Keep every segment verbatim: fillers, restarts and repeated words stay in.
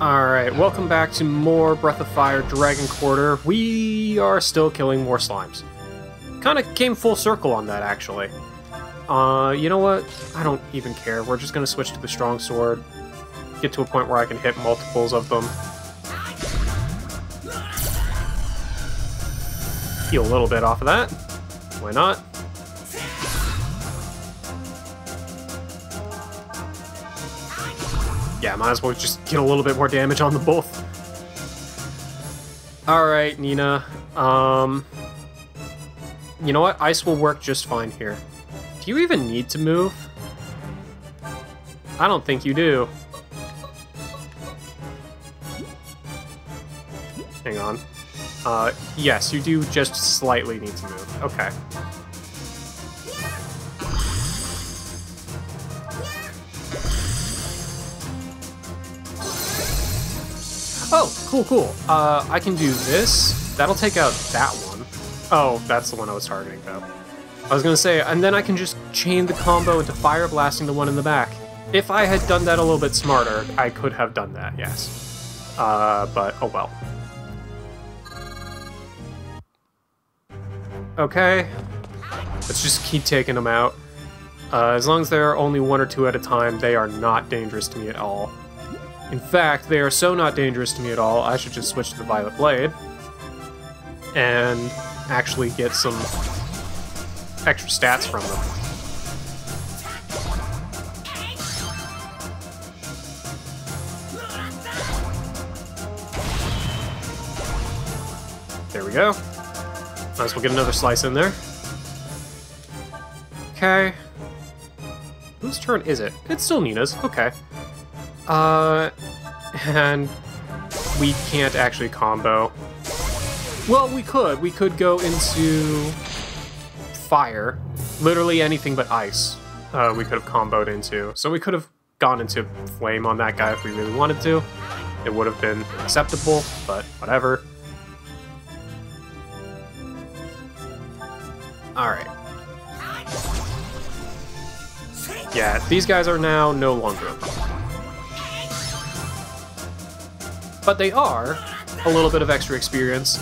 Alright, welcome back to more Breath of Fire Dragon Quarter. We are still killing more slimes. Kind of came full circle on that, actually. Uh, you know what? I don't even care. We're just going to switch to the strong sword. Get to a point where I can hit multiples of them. Heal a little bit off of that. Why not? Yeah, might as well just get a little bit more damage on them both. Alright, Nina. Um, you know what? Ice will work just fine here. Do you even need to move? I don't think you do. Hang on. Uh, yes, you do just slightly need to move. Okay. Oh, cool, cool. Uh, I can do this. That'll take out that one. Oh, that's the one I was targeting, though. I was gonna say, and then I can just chain the combo into fire blasting the one in the back. If I had done that a little bit smarter, I could have done that, yes. Uh, but, oh well. Okay. Let's just keep taking them out. Uh, as long as they're only one or two at a time, they are not dangerous to me at all. In fact, they are so not dangerous to me at all, I should just switch to the Violet Blade and actually get some extra stats from them. There we go. Might as well get another slice in there. Okay. Whose turn is it? It's still Nina's. Okay. Uh, and we can't actually combo. Well, we could. We could go into fire. Literally anything but ice uh, we could have comboed into. So we could have gone into flame on that guy if we really wanted to. It would have been acceptable, but whatever. Alright. Yeah, these guys are now no longer a problem. But they are a little bit of extra experience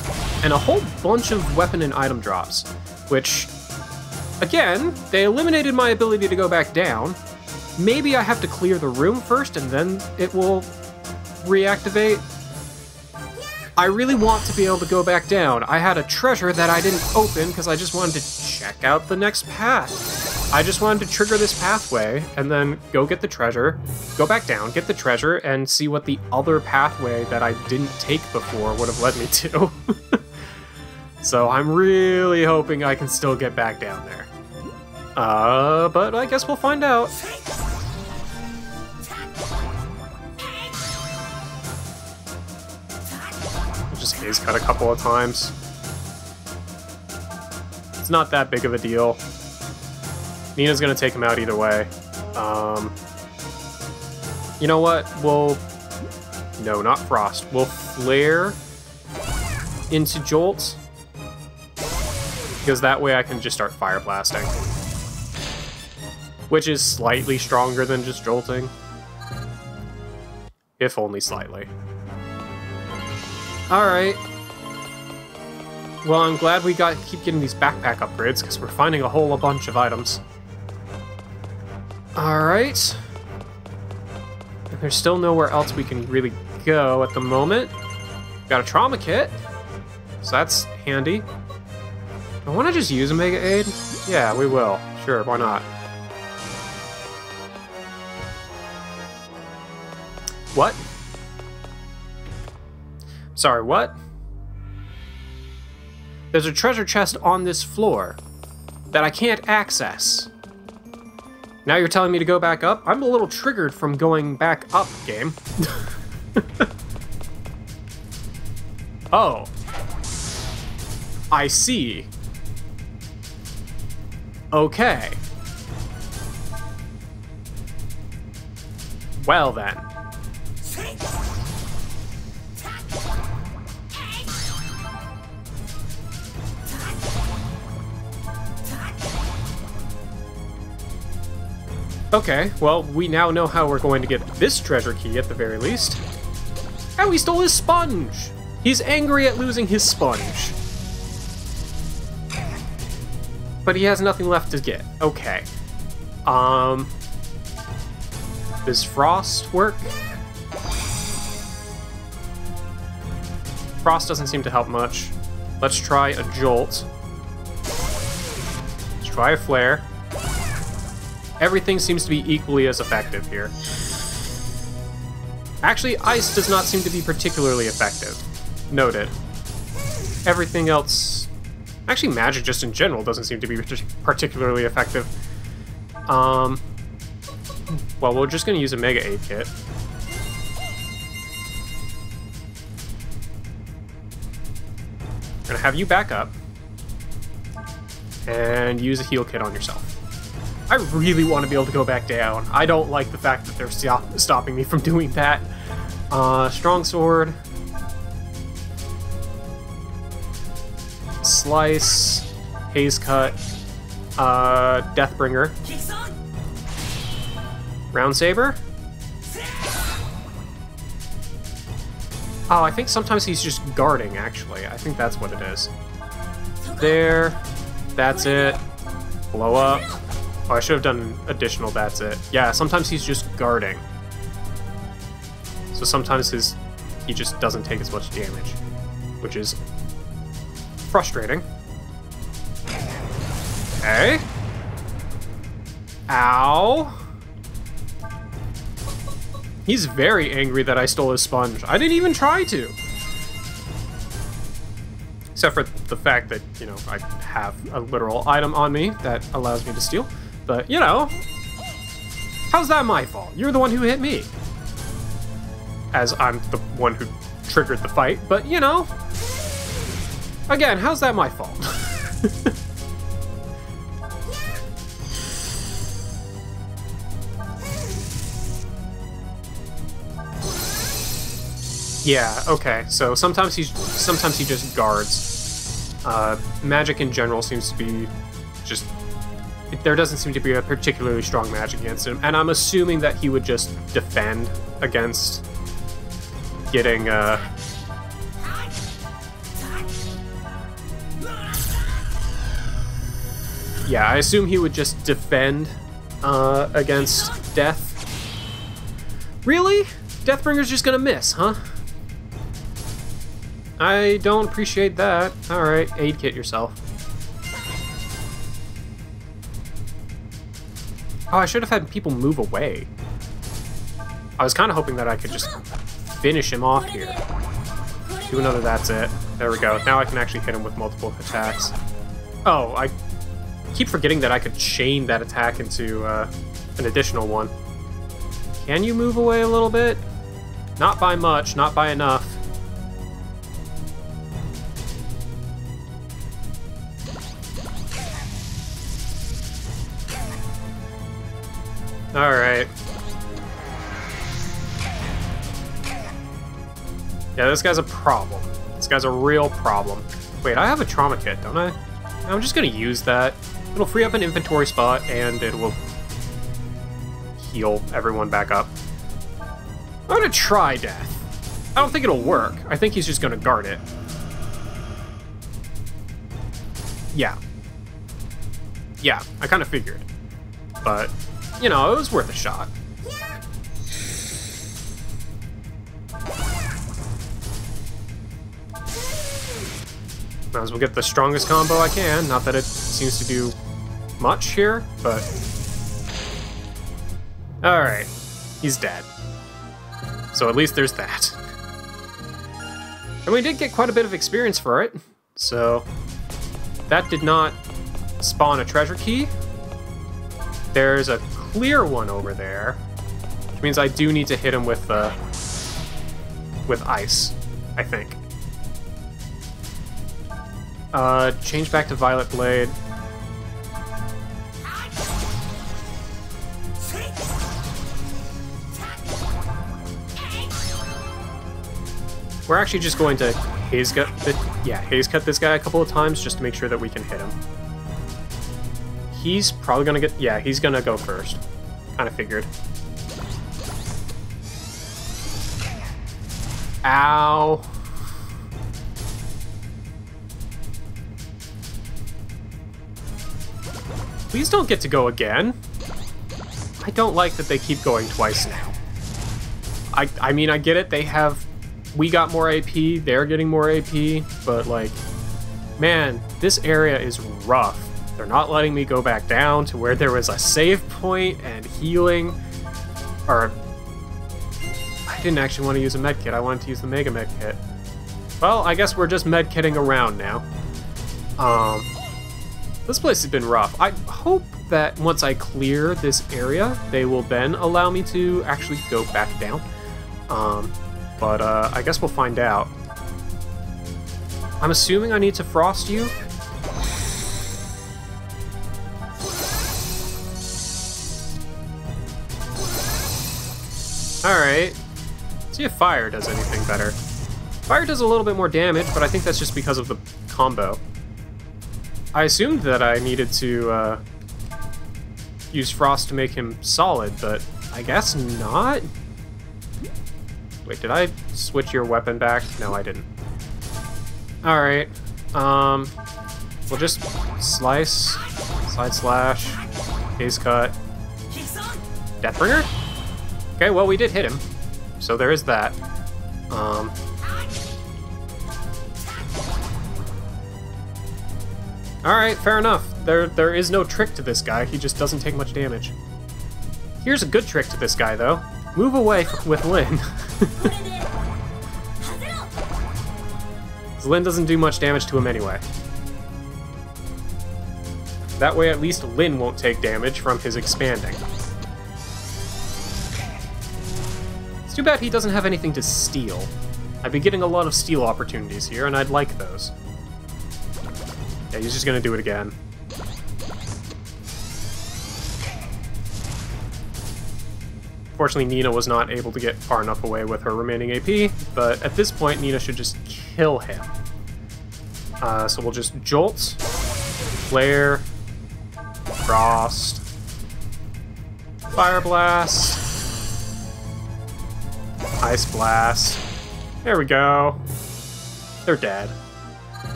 and a whole bunch of weapon and item drops, which, again, they eliminated my ability to go back down. Maybe I have to clear the room first and then it will reactivate. I really want to be able to go back down. I had a treasure that I didn't open because I just wanted to check out the next path. I just wanted to trigger this pathway and then go get the treasure, go back down, get the treasure, and see what the other pathway that I didn't take before would have led me to. So I'm really hoping I can still get back down there. Uh, but I guess we'll find out. Just haze cut a couple of times. It's not that big of a deal. Nina's gonna take him out either way. Um, you know what? We'll... No, not Frost. We'll flare into Jolt. Because that way I can just start fire blasting. Which is slightly stronger than just jolting. If only slightly. Alright. Well, I'm glad we got keep getting these backpack upgrades, because we're finding a whole bunch of items. Alright. There's still nowhere else we can really go at the moment. Got a trauma kit, so that's handy. I want to just use Omega Aid? Yeah, we will. Sure, why not? What? Sorry, what? There's a treasure chest on this floor that I can't access. Now you're telling me to go back up? I'm a little triggered from going back up, game. Oh. I see. Okay. Well then. Okay, well, we now know how we're going to get this treasure key at the very least. Oh, he stole his sponge! He's angry at losing his sponge. But he has nothing left to get. Okay. Um... Does Frost work? Frost doesn't seem to help much. Let's try a Jolt. Let's try a Flare. Everything seems to be equally as effective here. Actually, Ice does not seem to be particularly effective. Noted. Everything else... Actually, Magic just in general doesn't seem to be particularly effective. Um... Well, we're just gonna use a Mega Aid Kit. Gonna have you back up. And use a Heal Kit on yourself. I really want to be able to go back down. I don't like the fact that they're stop stopping me from doing that. Uh, strong Sword. Slice. Haze Cut. Uh, Deathbringer. Round Saber? Oh, I think sometimes he's just guarding, actually. I think that's what it is. There. That's it. Blow up. Oh, I should have done an additional that's it. Yeah, sometimes he's just guarding. So sometimes his he just doesn't take as much damage, which is frustrating. Okay. Ow. He's very angry that I stole his sponge. I didn't even try to. Except for the fact that, you know, I have a literal item on me that allows me to steal. But, you know, how's that my fault? You're the one who hit me. As I'm the one who triggered the fight, but, you know, again, how's that my fault? Yeah, okay, so sometimes he's sometimes he just guards. Uh, magic in general seems to be just... It, there doesn't seem to be a particularly strong match against him, and I'm assuming that he would just defend against getting... Uh, yeah, I assume he would just defend uh, against death. Really? Deathbringer's just gonna miss, huh? I don't appreciate that. Alright, aid kit yourself. Oh, I should have had people move away. I was kind of hoping that I could just finish him off here. Do another that's it. There we go. Now I can actually hit him with multiple attacks. Oh, I keep forgetting that I could chain that attack into uh, an additional one. Can you move away a little bit? Not by much, not by enough. All right. Yeah, this guy's a problem. This guy's a real problem. Wait, I have a trauma kit, don't I? I'm just gonna use that. It'll free up an inventory spot and it will heal everyone back up. I'm gonna try death. I don't think it'll work. I think he's just gonna guard it. Yeah. Yeah, I kind of figured. But... you know, it was worth a shot. Might as well get the strongest combo I can. Not that it seems to do much here, but... Alright. He's dead. So at least there's that. And we did get quite a bit of experience for it. So... that did not spawn a treasure key. There's a clear one over there, which means I do need to hit him with uh, with ice, I think. Uh, change back to Violet Blade. We're actually just going to haze cut, the, yeah, haze cut this guy a couple of times just to make sure that we can hit him. He's probably gonna get... yeah, he's gonna go first. Kinda figured. Ow. Please don't get to go again. I don't like that they keep going twice now. I I mean, I get it. They have... We got more A P. They're getting more A P. But, like... Man, this area is rough. They're not letting me go back down to where there was a save point and healing. Or... I didn't actually want to use a med kit. I wanted to use the Mega Med Kit. Well, I guess we're just med kitting around now. Um, this place has been rough. I hope that once I clear this area, they will then allow me to actually go back down. Um, but uh, I guess we'll find out. I'm assuming I need to frost you. All right. See if fire does anything better. Fire does a little bit more damage, but I think that's just because of the combo. I assumed that I needed to uh, use frost to make him solid, but I guess not? Wait, did I switch your weapon back? No, I didn't. All right, um, we'll just slice, side slash, case cut, Deathbringer? Okay, well, we did hit him. So there is that. Um, Alright, fair enough. There there is no trick to this guy. He just doesn't take much damage. Here's a good trick to this guy, though. Move away with Lin. Lin doesn't do much damage to him anyway. That way, at least Lin won't take damage from his expanding. Too bad he doesn't have anything to steal. I'd be getting a lot of steal opportunities here, and I'd like those. Yeah, he's just gonna do it again. Fortunately, Nina was not able to get far enough away with her remaining A P, but at this point, Nina should just kill him. Uh, so we'll just jolt, flare, frost, fire blast, ice blast. There we go. They're dead.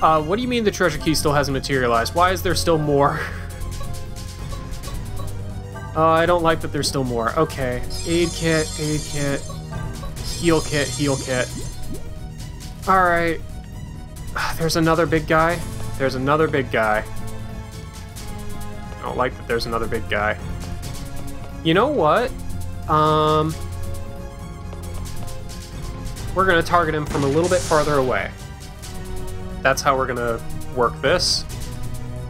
Uh, what do you mean the treasure key still hasn't materialized? Why is there still more? uh, I don't like that there's still more. Okay. Aid kit, aid kit, heal kit, heal kit. Alright. There's another big guy. There's another big guy. I don't like that there's another big guy. You know what? Um, we're gonna target him from a little bit farther away. That's how we're gonna work this.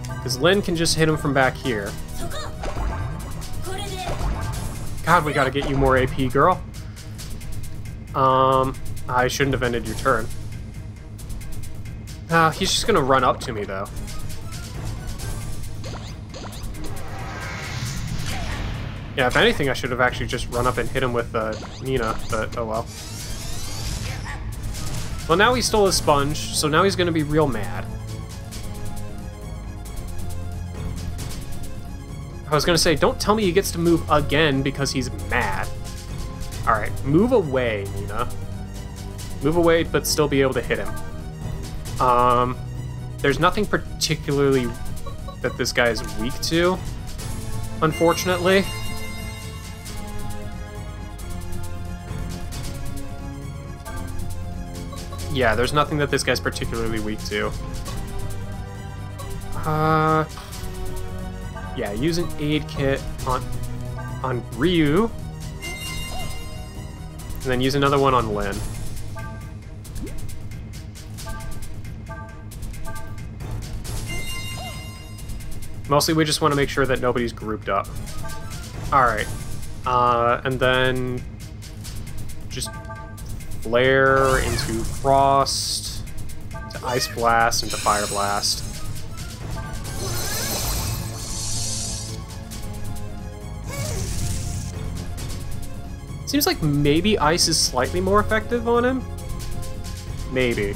Because Lin can just hit him from back here. God, we gotta get you more A P, girl. Um, I shouldn't have ended your turn. Uh, he's just gonna run up to me, though. Yeah, if anything, I should have actually just run up and hit him with uh, Nina, but oh well. Well, now he stole his sponge, so now he's going to be real mad. I was going to say, don't tell me he gets to move again because he's mad. Alright, move away, Nina. Move away, but still be able to hit him. Um, there's nothing particularly that this guy is weak to, unfortunately. Yeah, there's nothing that this guy's particularly weak to. Uh, yeah, use an aid kit on on Ryu. And then use another one on Lin. Mostly we just want to make sure that nobody's grouped up. Alright. Uh, and then just flare into frost, to ice blast, into fire blast. Seems like maybe ice is slightly more effective on him. Maybe.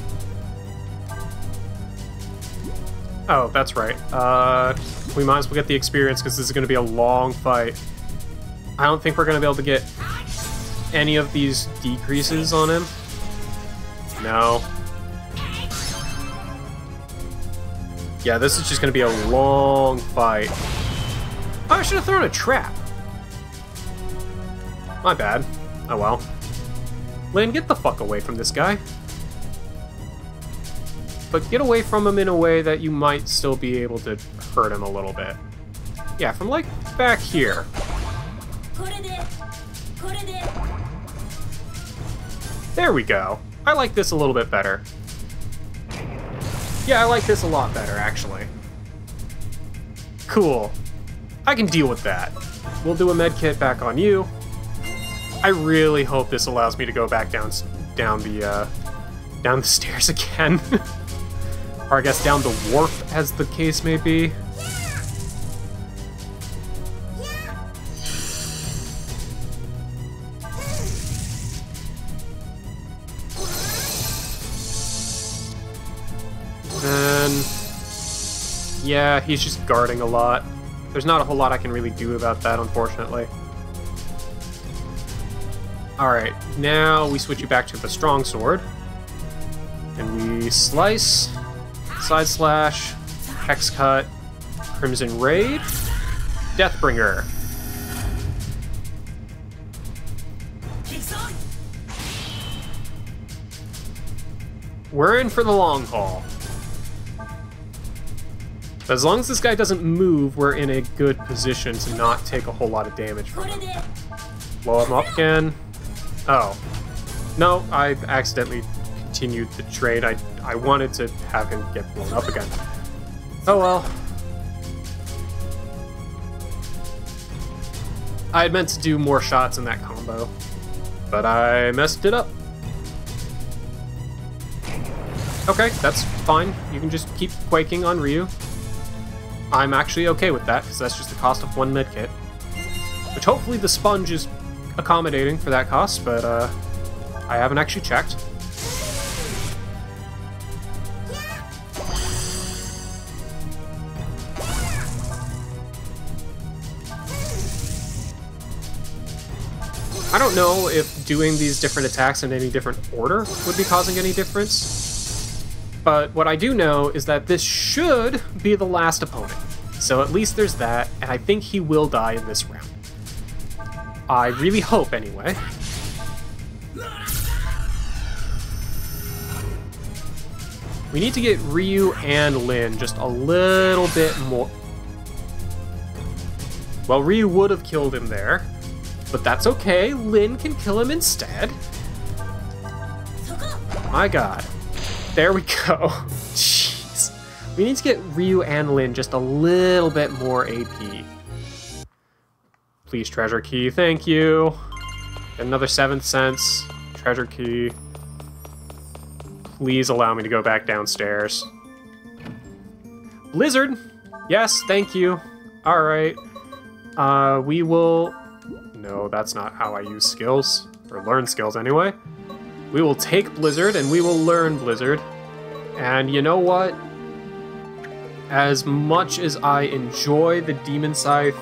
Oh, that's right. Uh, we might as well get the experience because this is going to be a long fight. I don't think we're going to be able to get any of these decreases on him. No. Yeah, this is just going to be a long fight. Oh, I should have thrown a trap. My bad. Oh well. Lynn, get the fuck away from this guy. But get away from him in a way that you might still be able to hurt him a little bit. Yeah, from like back here. There we go. I like this a little bit better. Yeah, I like this a lot better, actually. Cool. I can deal with that. We'll do a med kit back on you. I really hope this allows me to go back down, down the, uh, down the stairs again. Or I guess down the wharf, as the case may be. Yeah, he's just guarding a lot. There's not a whole lot I can really do about that, unfortunately. Alright, now we switch you back to the strong sword. And we slice, side slash, hex cut, crimson raid, deathbringer. We're in for the long haul. As long as this guy doesn't move, we're in a good position to not take a whole lot of damage from him. Blow him up again. Oh. No, I accidentally continued the trade. I, I wanted to have him get blown up again. Oh well. I had meant to do more shots in that combo, but I messed it up. Okay, that's fine. You can just keep quaking on Ryu. I'm actually okay with that, because that's just the cost of one medkit. Which hopefully the sponge is accommodating for that cost, but uh, I haven't actually checked. I don't know if doing these different attacks in any different order would be causing any difference. But what I do know is that this should be the last opponent. So at least there's that, and I think he will die in this round. I really hope, anyway. We need to get Ryu and Lin just a little bit more. Well, Ryu would have killed him there, but that's okay. Lin can kill him instead. My god. There we go. Jeez. We need to get Ryu and Lin just a little bit more A P. Please, treasure key. Thank you. Another seventh sense. Treasure key. Please allow me to go back downstairs. Blizzard. Yes, thank you. All right. Uh, we will... No, that's not how I use skills. Or learn skills, anyway. We will take Blizzard, and we will learn Blizzard. And you know what? As much as I enjoy the Demon Scythe,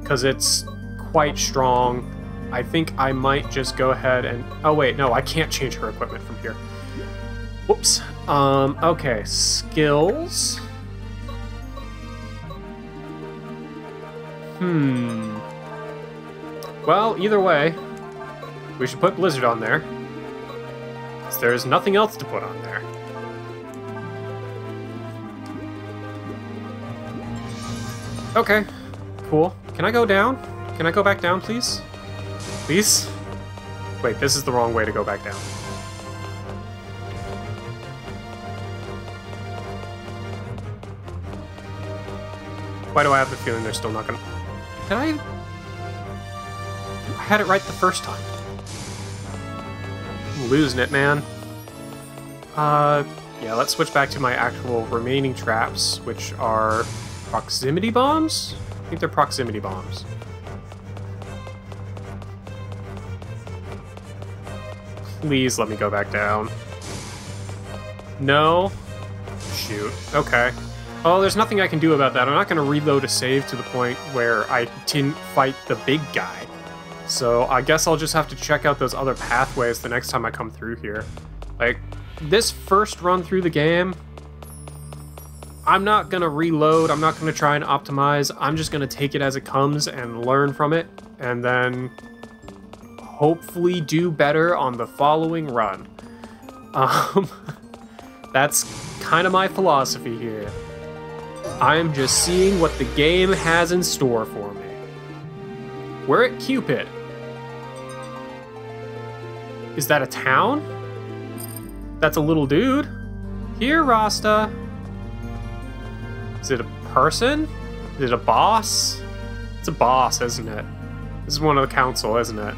because it's quite strong, I think I might just go ahead and... Oh, wait, no, I can't change her equipment from here. Whoops. Um, okay, skills. Hmm... Well, either way, we should put Blizzard on there. Because there's nothing else to put on there. Okay, cool. Can I go down? Can I go back down, please? Please? Wait, this is the wrong way to go back down. Why do I have the feeling they're still not gonna... Can I... I had it right the first time. I'm losing it, man. Uh, yeah, let's switch back to my actual remaining traps, which are proximity bombs? I think they're proximity bombs. Please let me go back down. No? Shoot. Okay. Oh, there's nothing I can do about that. I'm not going to reload a save to the point where I didn't fight the big guy. So I guess I'll just have to check out those other pathways the next time I come through here. Like, this first run through the game, I'm not going to reload. I'm not going to try and optimize. I'm just going to take it as it comes and learn from it. And then hopefully do better on the following run. Um, that's kind of my philosophy here. I'm just seeing what the game has in store for me. We're at Cupid. Is that a town? That's a little dude. Here, Rasta. Is it a person? Is it a boss? It's a boss, isn't it? This is one of the council, isn't it?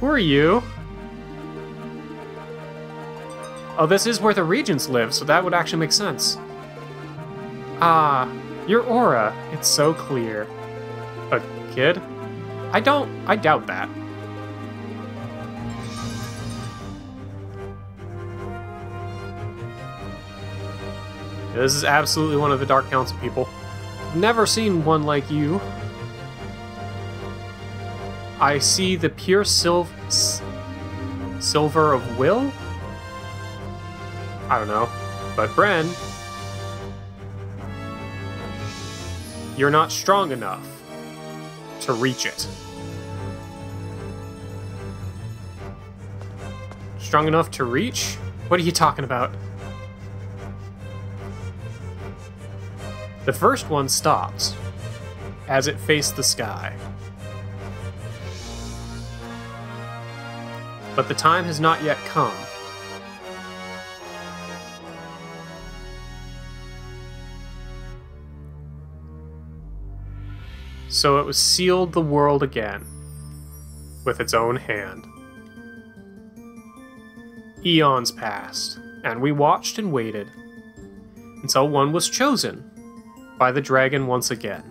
Who are you? Oh, this is where the regents live, so that would actually make sense. Ah, your aura. It's so clear. A kid? I don't... I doubt that. This is absolutely one of the Dark Council people. Never seen one like you. I see the pure sil- silver of will? I don't know. But Bren... you're not strong enough to reach it. Strong enough to reach? What are you talking about? The first one stopped as it faced the sky. But the time has not yet come. So it was sealed the world again, with its own hand. Eons passed, and we watched and waited, until one was chosen by the dragon once again.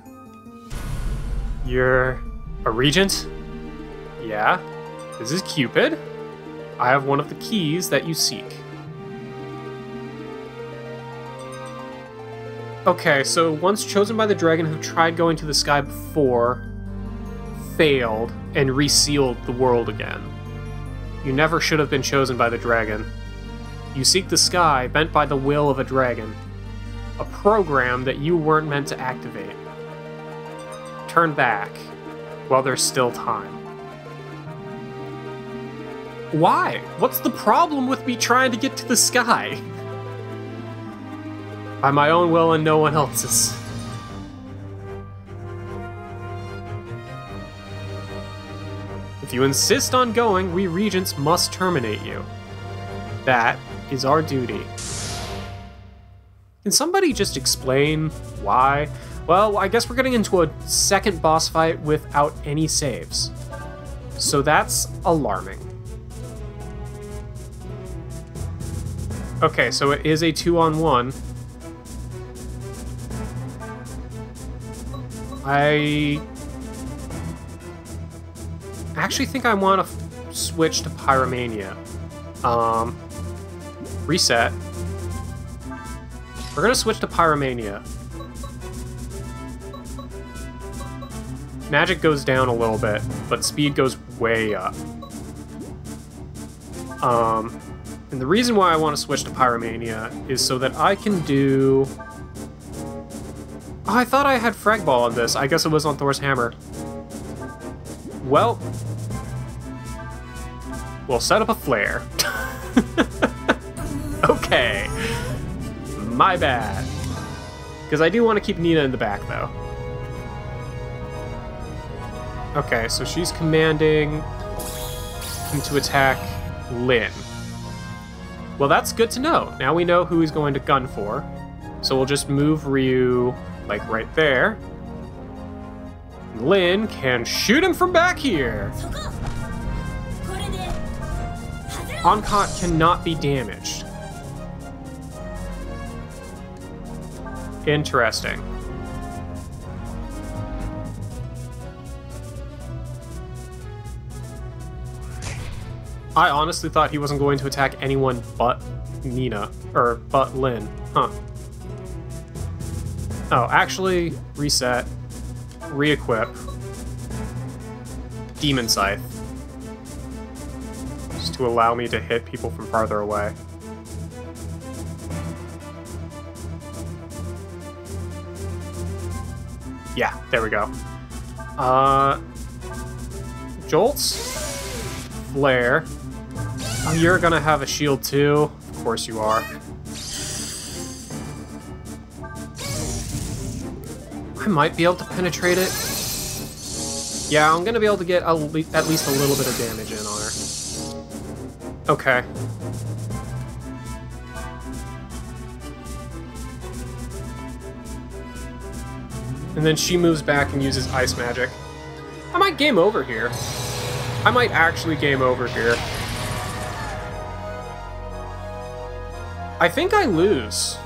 You're a regent? Yeah, this is Cupid. I have one of the keys that you seek. Okay, so once chosen by the dragon, who tried going to the sky before, failed, and resealed the world again. You never should have been chosen by the dragon. You seek the sky, bent by the will of a dragon. A program that you weren't meant to activate. Turn back, while there's still time. Why? What's the problem with me trying to get to the sky? By my own will and no one else's. If you insist on going, we regents must terminate you. That is our duty. Can somebody just explain why? Well, I guess we're getting into a second boss fight without any saves. So that's alarming. Okay, so it is a two on one. I actually think I want to switch to Pyromania. Um, reset. We're going to switch to Pyromania. Magic goes down a little bit, but speed goes way up. Um, and the reason why I want to switch to Pyromania is so that I can do... I thought I had Frag Ball on this. I guess it was on Thor's Hammer. Well, we'll set up a flare. Okay. My bad. Because I do want to keep Nina in the back, though. Okay, so she's commanding him to attack Lin. Well, that's good to know. Now we know who he's going to gun for. So we'll just move Ryu... like right there. Lin can shoot him from back here. Oncot cannot be damaged. Interesting. I honestly thought he wasn't going to attack anyone but Nina, or but Lin, huh? Oh, actually, reset, re-equip, Demon Scythe. Just to allow me to hit people from farther away. Yeah, there we go. Uh, Jolts, Flare. Oh, you're gonna have a shield too. Of course you are. I might be able to penetrate it. Yeah, I'm gonna be able to get a le at least a little bit of damage in on her. Okay. And then she moves back and uses ice magic. I might game over here. I might actually game over here. I think I lose.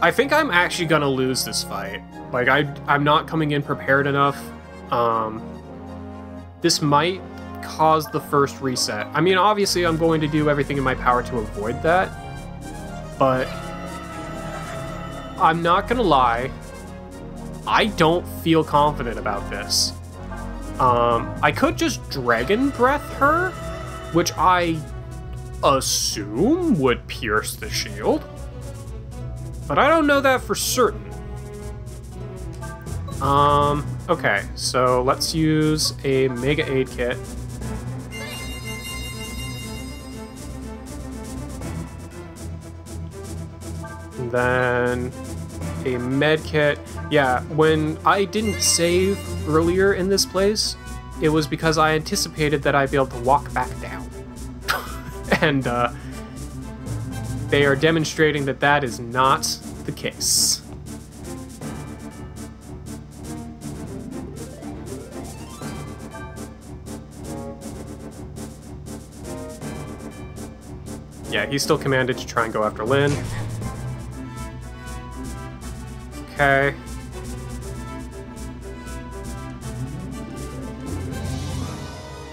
I think I'm actually gonna lose this fight. Like, I, I'm not coming in prepared enough. Um, this might cause the first reset. I mean, obviously I'm going to do everything in my power to avoid that, but I'm not gonna lie, I don't feel confident about this. Um, I could just Dragon Breath her, which I assume would pierce the shield, but I don't know that for certain. Um, okay, so let's use a Mega Aid Kit. Then a med kit. Yeah, when I didn't save earlier in this place, it was because I anticipated that I'd be able to walk back down. And uh, they are demonstrating that that is not the case. Yeah, he's still commanded to try and go after Lynn. Okay.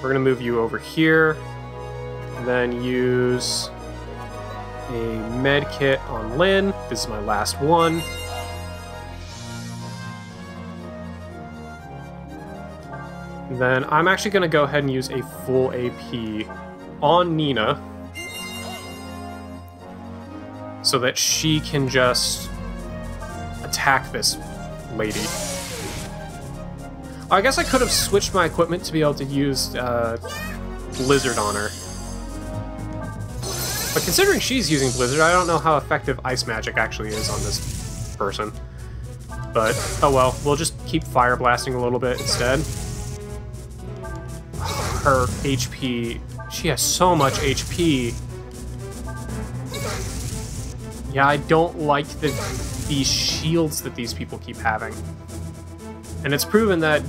We're gonna move you over here, and then use a med kit on Lynn. This is my last one. And then I'm actually gonna go ahead and use a full A P on Nina, so that she can just attack this lady. I guess I could have switched my equipment to be able to use uh, Blizzard on her. But considering she's using Blizzard, I don't know how effective ice magic actually is on this person. But, oh well, we'll just keep fire blasting a little bit instead. Her H P, she has so much H P. Yeah, I don't like the these shields that these people keep having. And it's proven that,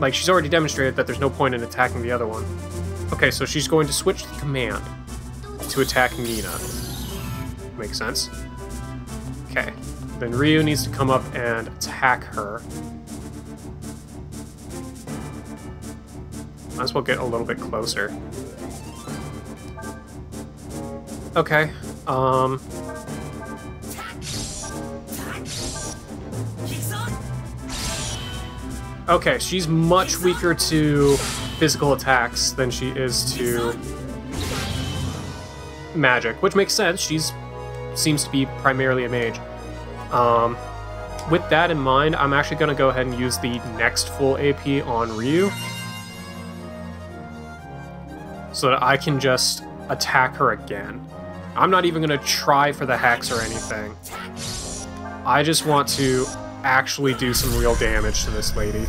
like, she's already demonstrated that there's no point in attacking the other one. Okay, so she's going to switch the command to attack Nina. Makes sense. Okay, then Ryu needs to come up and attack her. Might as well get a little bit closer. Okay, um... okay, she's much weaker to physical attacks than she is to magic, which makes sense. She's seems to be primarily a mage. Um, with that in mind, I'm actually going to go ahead and use the next full A P on Ryu, so that I can just attack her again. I'm not even going to try for the hacks or anything. I just want to actually do some real damage to this lady.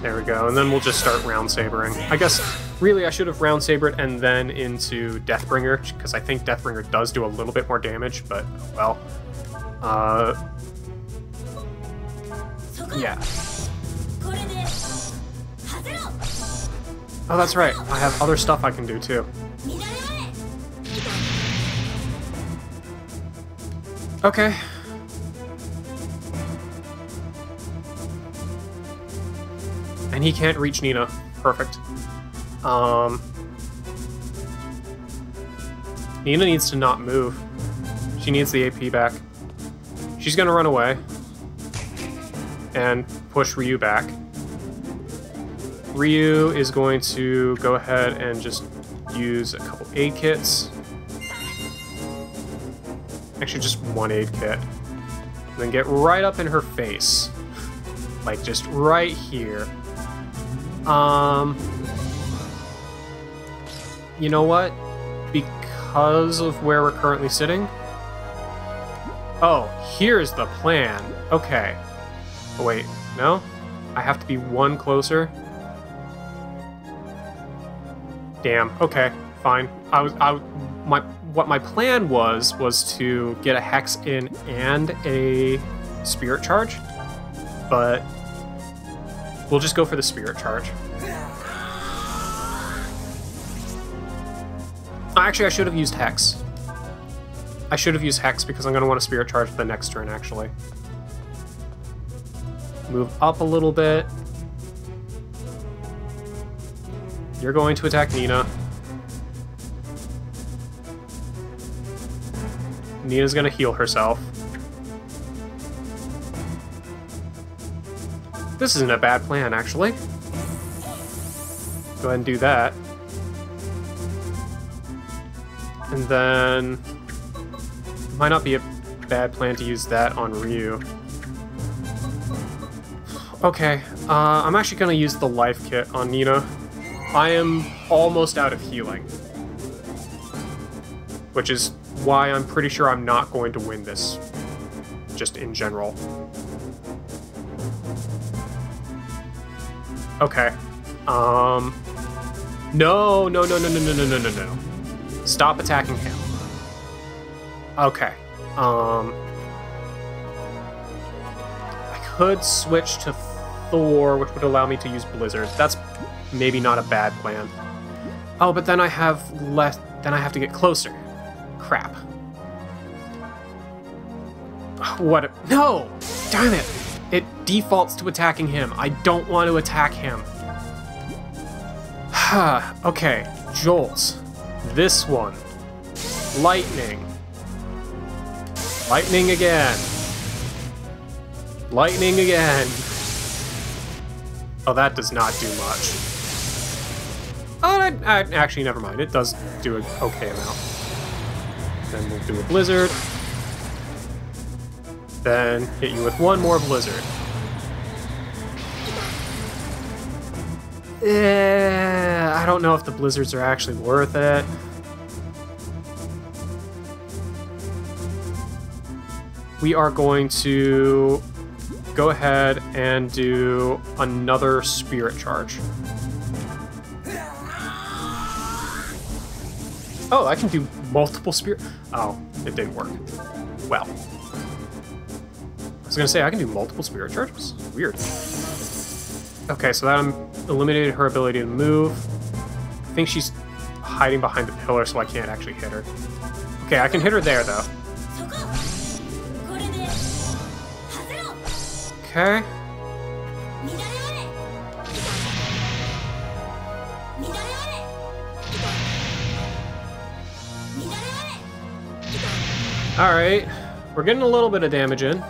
There we go, and then we'll just start round sabering. I guess, really, I should have round sabered and then into Deathbringer, because I think Deathbringer does do a little bit more damage, but, well. Uh, yeah. Oh, that's right. I have other stuff I can do, too. Okay. And he can't reach Nina. Perfect. Um, Nina needs to not move. She needs the A P back. She's gonna run away and push Ryu back. Ryu is going to go ahead and just use a couple aid kits. Actually, just one aid kit. And then get right up in her face. Like, just right here. Um, you know what? Because of where we're currently sitting? Oh, here's the plan. Okay. Oh, wait. No? I have to be one closer? Damn. Okay. Fine. I was... I, my... What my plan was, was to get a Hex in and a Spirit Charge, but we'll just go for the Spirit Charge. Actually, I should have used Hex. I should have used Hex because I'm going to want a Spirit Charge for the next turn, actually. Move up a little bit. You're going to attack Nina. Nina's gonna heal herself. This isn't a bad plan, actually. Go ahead and do that. And then... it might not be a bad plan to use that on Ryu. Okay, uh, I'm actually gonna use the life kit on Nina. I am almost out of healing. Which is... why I'm pretty sure I'm not going to win this, just in general. Okay. Um. No, no, no, no, no, no, no, no, no. Stop attacking him. Okay. Um. I could switch to Thor, which would allow me to use Blizzard. That's maybe not a bad plan. Oh, but then I have less. Then I have to get closer. Crap. What a, no! Damn it! It defaults to attacking him. I don't want to attack him. Okay, Jolts. This one. Lightning. Lightning again. Lightning again. Oh, that does not do much. Oh, I, I, actually, never mind. It does do an okay amount. Then we'll do a Blizzard. Then hit you with one more Blizzard. Yeah, I don't know if the Blizzards are actually worth it. We are going to go ahead and do another Spirit Charge. Oh, I can do multiple spirit... oh, it didn't work. Well. I was gonna say, I can do multiple Spirit Charges? Weird. Okay, so that eliminated her ability to move. I think she's hiding behind the pillar, so I can't actually hit her. Okay, I can hit her there, though. Okay. Alright, we're getting a little bit of damage in.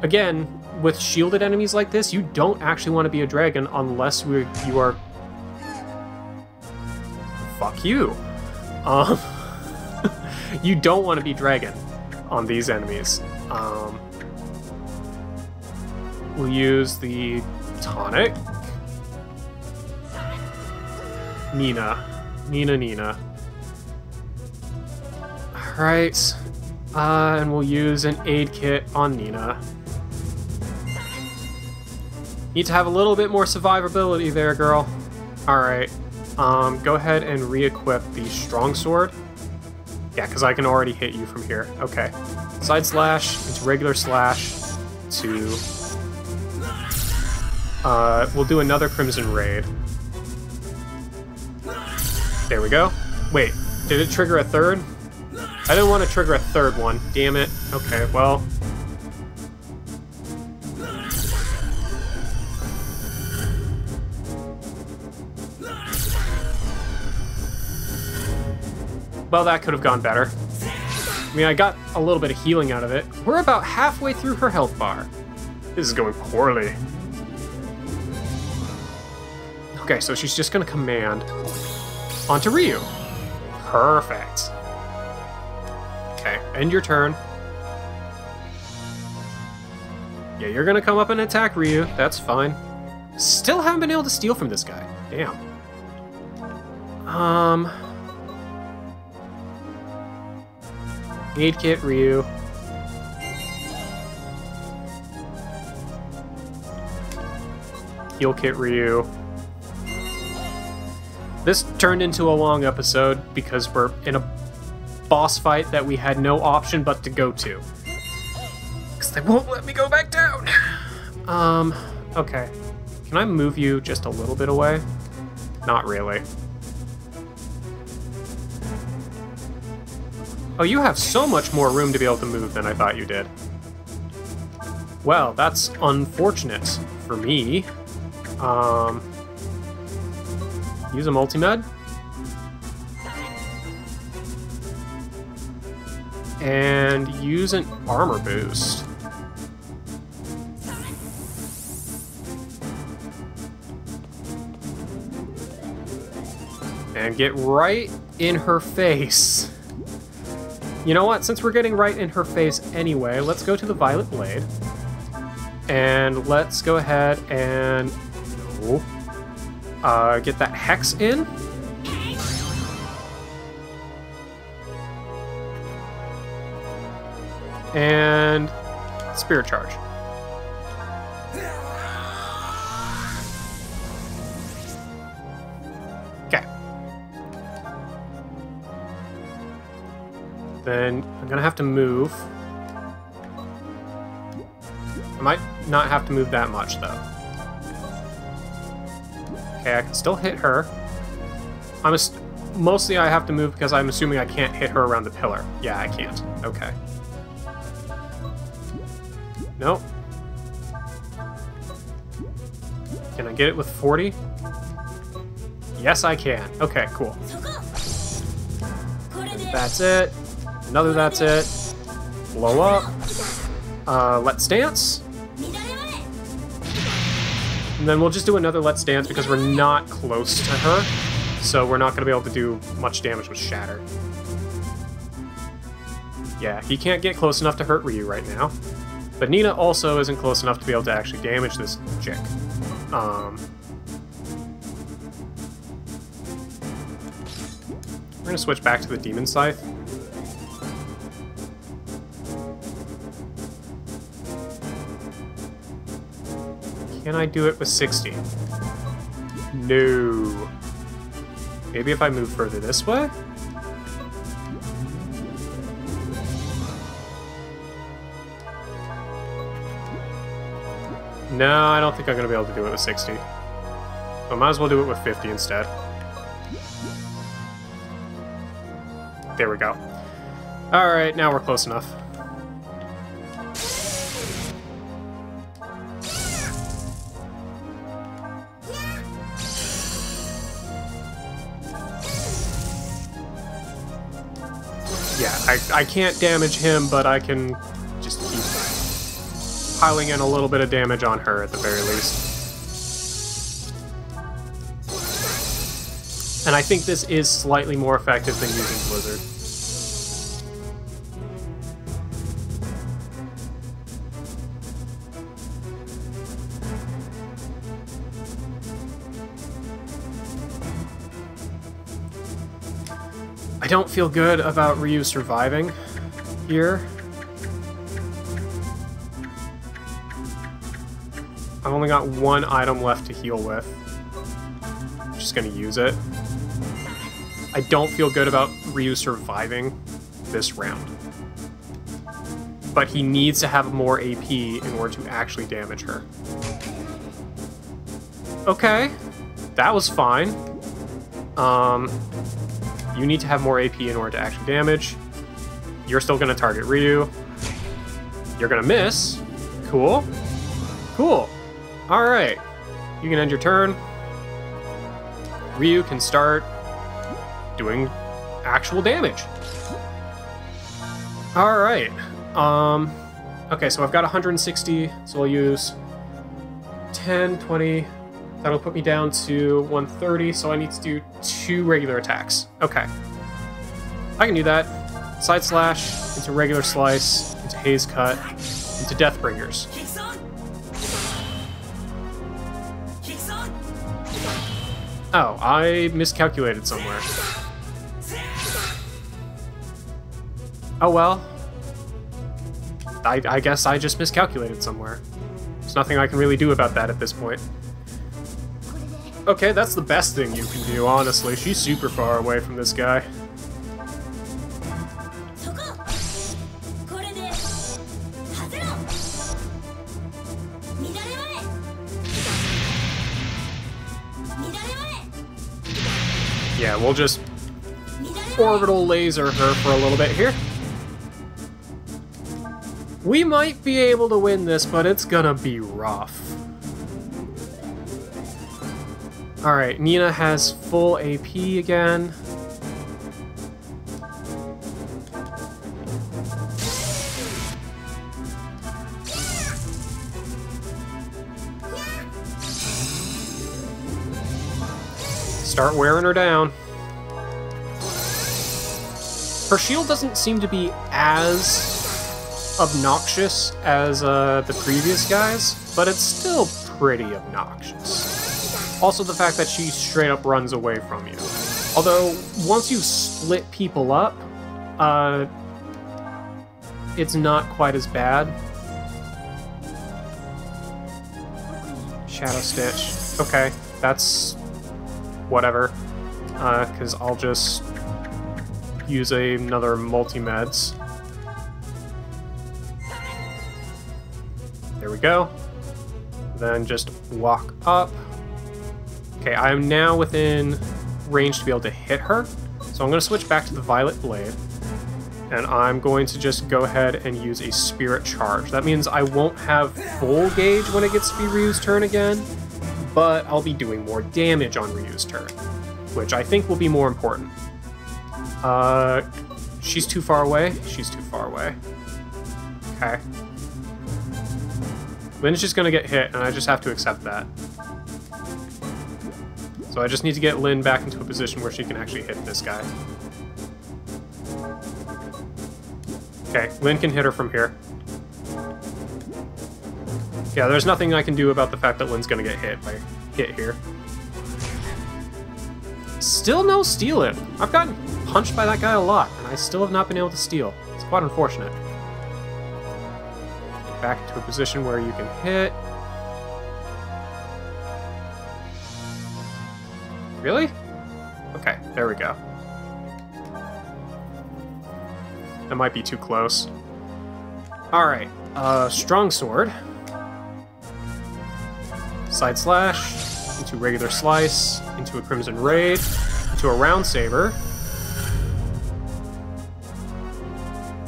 Again, with shielded enemies like this, you don't actually want to be a dragon unless we, you are... Fuck you. Um, you don't want to be dragon on these enemies. Um, we'll use the tonic. Nina. Nina, Nina. Alright. Uh, and we'll use an aid kit on Nina. Need to have a little bit more survivability there, girl. Alright. Um, go ahead and re-equip the strong sword. Yeah, because I can already hit you from here. Okay. Side slash into regular slash to... Uh, we'll do another Crimson Raid. There we go. Wait, did it trigger a third? I didn't want to trigger a third one. Damn it. Okay, well. Well, that could have gone better. I mean, I got a little bit of healing out of it. We're about halfway through her health bar. This is going poorly. Okay, so she's just gonna command onto Ryu. Perfect. Okay, end your turn. Yeah, you're gonna come up and attack Ryu. That's fine. Still haven't been able to steal from this guy. Damn. Um... Aid kit, Ryu. Heal kit, Ryu. This turned into a long episode because we're in a boss fight that we had no option but to go to. Because they won't let me go back down. Um, okay. Can I move you just a little bit away? Not really. Oh, you have so much more room to be able to move than I thought you did. Well, that's unfortunate for me. Um, use a multi-med. And use an armor boost. And get right in her face. You know what? Since we're getting right in her face anyway, let's go to the Violet Blade. And let's go ahead and no, uh, get that Hex in. And Spirit Charge. Then I'm gonna have to move. I might not have to move that much though. Okay, I can still hit her. I'm mostly I have to move because I'm assuming I can't hit her around the pillar. Yeah, I can't. Okay. Nope. Can I get it with forty? Yes, I can. Okay, cool. That's it. Another that's it. Blow up. Uh, let's dance. And then we'll just do another let's dance because we're not close to her. So we're not going to be able to do much damage with Shatter. Yeah, he can't get close enough to hurt Ryu right now. But Nina also isn't close enough to be able to actually damage this chick. Um, we're going to switch back to the Demon Scythe. Can I do it with sixty? No. Maybe if I move further this way? No, I don't think I'm gonna be able to do it with sixty. I might as well do it with fifty instead. There we go. All right, now we're close enough. I, I can't damage him, but I can just keep piling in a little bit of damage on her at the very least. And I think this is slightly more effective than using Blizzard. I don't feel good about Ryu surviving here. I've only got one item left to heal with. I'm just gonna use it. I don't feel good about Ryu surviving this round. But he needs to have more A P in order to actually damage her. Okay, that was fine. Um... You need to have more A P in order to actually damage. You're still gonna target Ryu. You're gonna miss. Cool. Cool. All right. You can end your turn. Ryu can start doing actual damage. All right. Um, okay, so I've got one hundred sixty, so we'll use ten, twenty. That'll put me down to one thirty, so I need to do two regular attacks. Okay. I can do that. Side slash, into regular slice, into haze cut, into Deathbringers. Oh, I miscalculated somewhere. Oh well. I, I guess I just miscalculated somewhere. There's nothing I can really do about that at this point. Okay, that's the best thing you can do, honestly. She's super far away from this guy. Yeah, we'll just orbital laser her for a little bit here. We might be able to win this, but it's gonna be rough. Alright, Nina has full A P again. Start wearing her down. Her shield doesn't seem to be as obnoxious as uh, the previous guys, but it's still pretty obnoxious. Also the fact that she straight up runs away from you. Although, once you split people up, uh, it's not quite as bad. Shadow Stitch. Okay, that's whatever. Uh, because I'll just use a, another multi-meds. There we go. Then just walk up. Okay, I am now within range to be able to hit her, so I'm going to switch back to the Violet Blade, and I'm going to just go ahead and use a Spirit Charge. That means I won't have full gauge when it gets to be Ryu's turn again, but I'll be doing more damage on Ryu's turn, which I think will be more important. Uh, she's too far away? She's too far away. Okay. Then it's just going to get hit, and I just have to accept that. So I just need to get Lynn back into a position where she can actually hit this guy. Okay, Lynn can hit her from here. Yeah, there's nothing I can do about the fact that Lynn's gonna get hit by hit here. Still no stealing. I've gotten punched by that guy a lot, and I still have not been able to steal. It's quite unfortunate. Get back into a position where you can hit. Really? Okay, there we go. That might be too close. Alright, uh, strong sword. Side slash, into regular slice, into a crimson raid, into a round saber,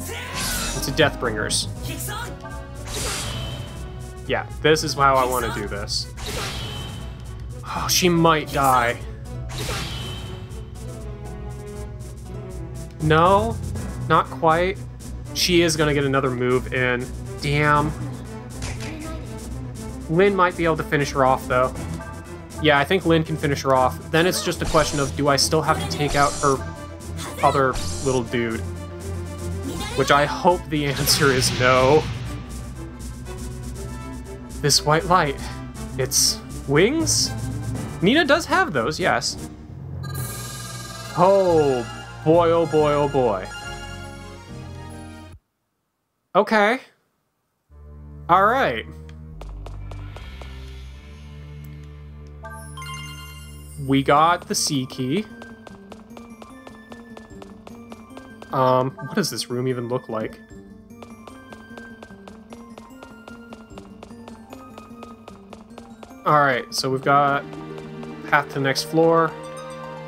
into Deathbringers. Yeah, this is how I want to do this. Oh, she might die. No, not quite. She is gonna get another move in. Damn. Lynn might be able to finish her off though. Yeah, I think Lynn can finish her off. Then it's just a question of, do I still have to take out her other little dude? Which I hope the answer is no. This white light, it's wings? Nina does have those, yes. Oh, boy, oh, boy, oh, boy. Okay. All right. We got the C key. Um, what does this room even look like? All right, so we've got path to the next floor,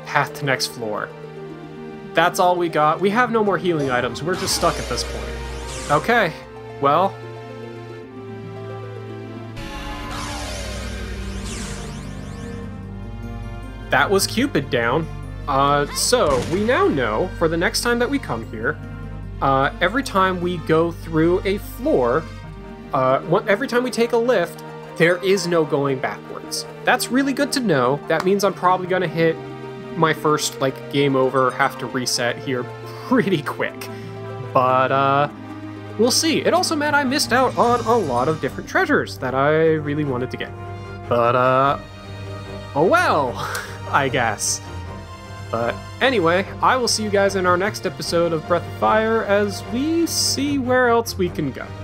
path to next floor. That's all we got. We have no more healing items. We're just stuck at this point. Okay, well. That was Cupid down. Uh, so, we now know, for the next time that we come here, uh, every time we go through a floor, uh, one, every time we take a lift, there is no going backwards. That's really good to know. That means I'm probably going to hit my first, like, game over, have to reset here pretty quick. But, uh, we'll see. It also meant I missed out on a lot of different treasures that I really wanted to get. But, uh, oh well, I guess. But anyway, I will see you guys in our next episode of Breath of Fire as we see where else we can go.